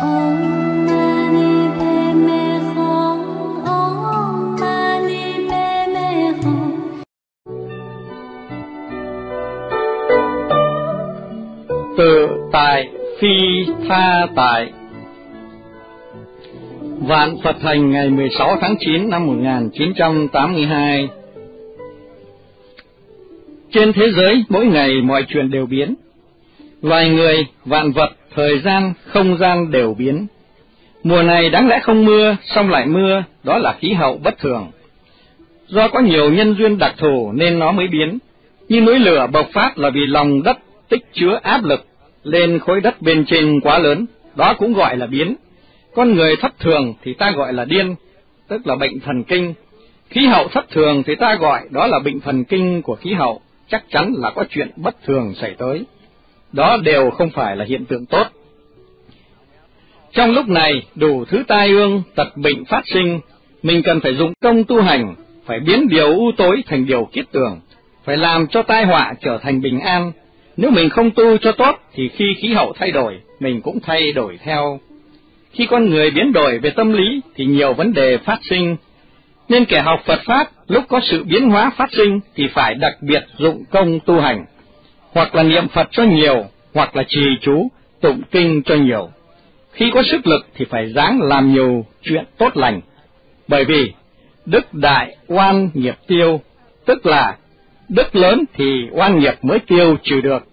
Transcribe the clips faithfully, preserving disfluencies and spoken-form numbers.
Tự tại phi tha tại. Vạn Phật Hành ngày mười sáu tháng chín năm một nghìn chín trăm tám mươi hai. Trên thế giới mỗi ngày mọi chuyện đều biến, loài người, vạn vật, thời gian, không gian đều biến. Mùa này đáng lẽ không mưa, xong lại mưa, đó là khí hậu bất thường. Do có nhiều nhân duyên đặc thù nên nó mới biến. Như núi lửa bộc phát là vì lòng đất tích chứa áp lực lên khối đất bên trên quá lớn, đó cũng gọi là biến. Con người thất thường thì ta gọi là điên, tức là bệnh thần kinh. Khí hậu thất thường thì ta gọi đó là bệnh thần kinh của khí hậu, chắc chắn là có chuyện bất thường xảy tới. Đó đều không phải là hiện tượng tốt. Trong lúc này, đủ thứ tai ương, tật bệnh phát sinh, mình cần phải dụng công tu hành, phải biến điều u tối thành điều kiết tường, phải làm cho tai họa trở thành bình an. Nếu mình không tu cho tốt thì khi khí hậu thay đổi, mình cũng thay đổi theo. Khi con người biến đổi về tâm lý thì nhiều vấn đề phát sinh, nên kẻ học Phật Pháp lúc có sự biến hóa phát sinh thì phải đặc biệt dụng công tu hành, hoặc là niệm Phật cho nhiều, hoặc là trì chú, tụng kinh cho nhiều. Khi có sức lực thì phải ráng làm nhiều chuyện tốt lành, bởi vì đức đại oan nghiệp tiêu, tức là đức lớn thì oan nghiệp mới tiêu trừ được.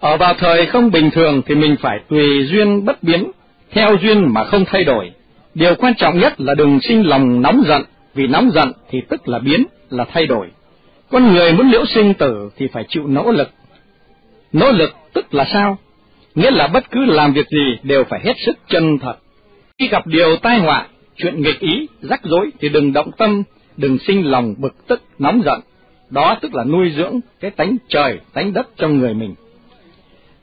Ở vào thời không bình thường thì mình phải tùy duyên bất biến, theo duyên mà không thay đổi. Điều quan trọng nhất là đừng sinh lòng nóng giận, vì nóng giận thì tức là biến, là thay đổi. Con người muốn liễu sinh tử thì phải chịu nỗ lực. Nỗ lực tức là sao? Nghĩa là bất cứ làm việc gì đều phải hết sức chân thật. Khi gặp điều tai họa, chuyện nghịch ý, rắc rối thì đừng động tâm, đừng sinh lòng bực tức, nóng giận. Đó tức là nuôi dưỡng cái tánh trời, tánh đất trong người mình.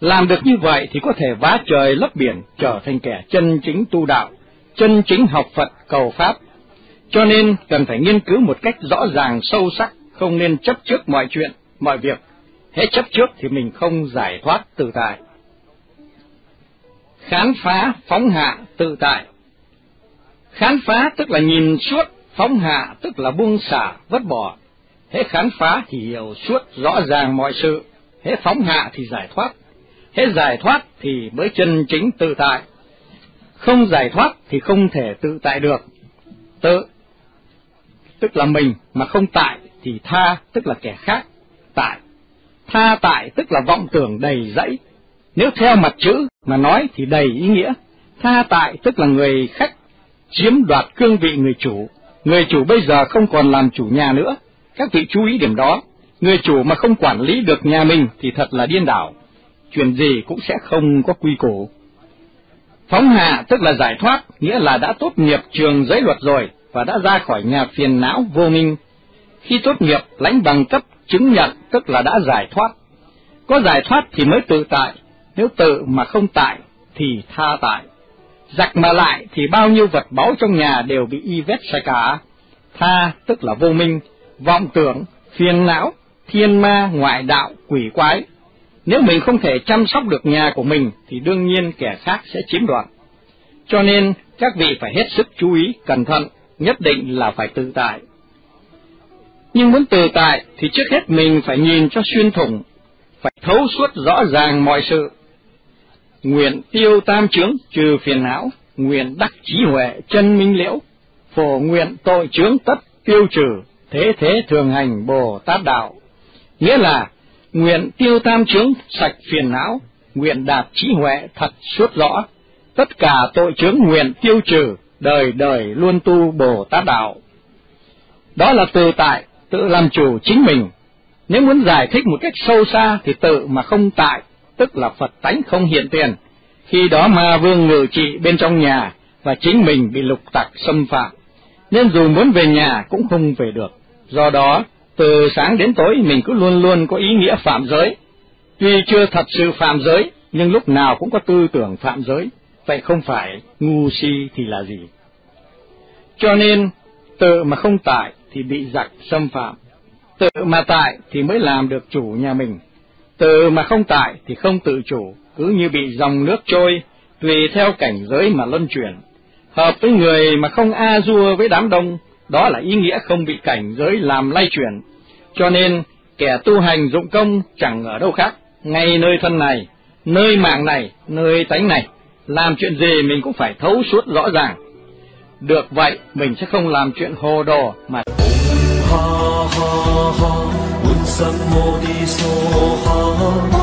Làm được như vậy thì có thể vá trời lấp biển, trở thành kẻ chân chính tu đạo, chân chính học Phật cầu Pháp. Cho nên cần phải nghiên cứu một cách rõ ràng sâu sắc, không nên chấp trước mọi chuyện, mọi việc. Hễ chấp trước thì mình không giải thoát tự tại. Khám phá phóng hạ tự tại. Khám phá tức là nhìn suốt, phóng hạ tức là buông xả, vứt bỏ. Hễ khám phá thì hiểu suốt rõ ràng mọi sự, hễ phóng hạ thì giải thoát, hễ giải thoát thì mới chân chính tự tại. Không giải thoát thì không thể tự tại được. Tự tức là mình, mà không tại thì tha tức là kẻ khác. Tại tha tại tức là vọng tưởng đầy dẫy, nếu theo mặt chữ mà nói thì đầy ý nghĩa. Tha tại tức là người khách chiếm đoạt cương vị người chủ, người chủ bây giờ không còn làm chủ nhà nữa. Các vị chú ý điểm đó, người chủ mà không quản lý được nhà mình thì thật là điên đảo, chuyện gì cũng sẽ không có quy củ. Phóng hạ tức là giải thoát, nghĩa là đã tốt nghiệp trường giới luật rồi và đã ra khỏi nhà phiền não vô minh. Khi tốt nghiệp lãnh bằng cấp chứng nhận tức là đã giải thoát. Có giải thoát thì mới tự tại, nếu tự mà không tại thì tha tại. Giặc mà lại thì bao nhiêu vật báu trong nhà đều bị y vét sạch cả. Tha tức là vô minh, vọng tưởng, phiền não, thiên ma, ngoại đạo, quỷ quái. Nếu mình không thể chăm sóc được nhà của mình thì đương nhiên kẻ khác sẽ chiếm đoạt. Cho nên các vị phải hết sức chú ý, cẩn thận, nhất định là phải tự tại. Nhưng muốn tự tại thì trước hết mình phải nhìn cho xuyên thủng, phải thấu suốt rõ ràng mọi sự. Nguyện tiêu tam chướng trừ phiền não, nguyện đắc trí huệ chân minh liễu, phổ nguyện tội chướng tất tiêu trừ, thế thế thường hành Bồ Tát đạo. Nghĩa là nguyện tiêu tam chướng sạch phiền não, nguyện đạt trí huệ thật suốt rõ, tất cả tội chướng nguyện tiêu trừ, đời đời luôn tu Bồ Tát đạo. Đó là tự tại, tự làm chủ chính mình. Nếu muốn giải thích một cách sâu xa thì tự mà không tại, tức là Phật tánh không hiện tiền. Khi đó ma vương ngự trị bên trong nhà và chính mình bị lục tặc xâm phạm, nên dù muốn về nhà cũng không về được. Do đó, từ sáng đến tối mình cứ luôn luôn có ý nghĩa phạm giới. Tuy chưa thật sự phạm giới, nhưng lúc nào cũng có tư tưởng phạm giới. Vậy không phải ngu si thì là gì? Cho nên, tự mà không tại thì bị giặc xâm phạm. Tự mà tại thì mới làm được chủ nhà mình. Tự mà không tại thì không tự chủ, cứ như bị dòng nước trôi, tùy theo cảnh giới mà luân chuyển. Hợp với người mà không a dua với đám đông, đó là ý nghĩa không bị cảnh giới làm lay chuyển. Cho nên kẻ tu hành dụng công chẳng ở đâu khác, ngay nơi thân này, nơi mạng này, nơi tánh này, làm chuyện gì mình cũng phải thấu suốt rõ ràng. Được vậy mình sẽ không làm chuyện hồ đồ mà. Ha ha ha,